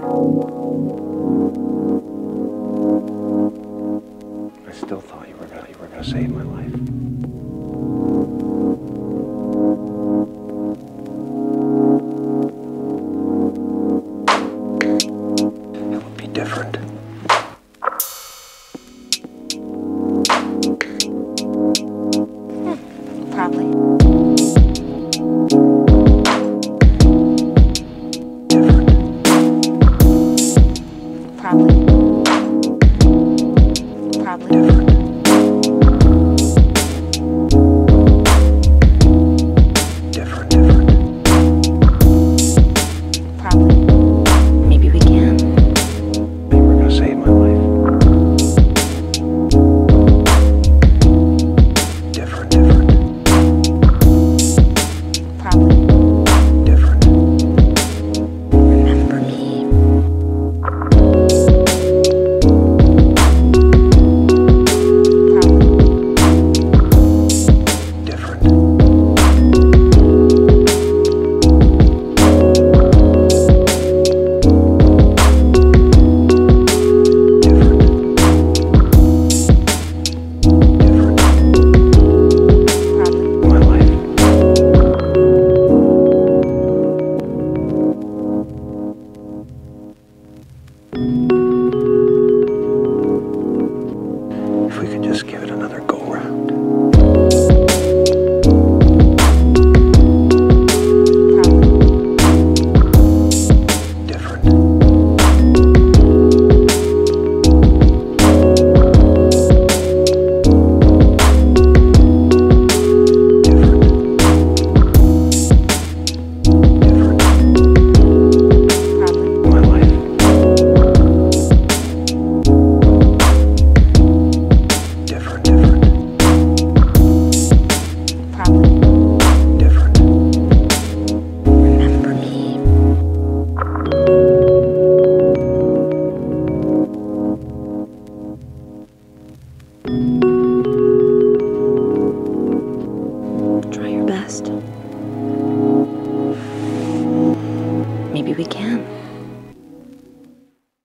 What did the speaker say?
I still thought you were gonna save my life. It would be different.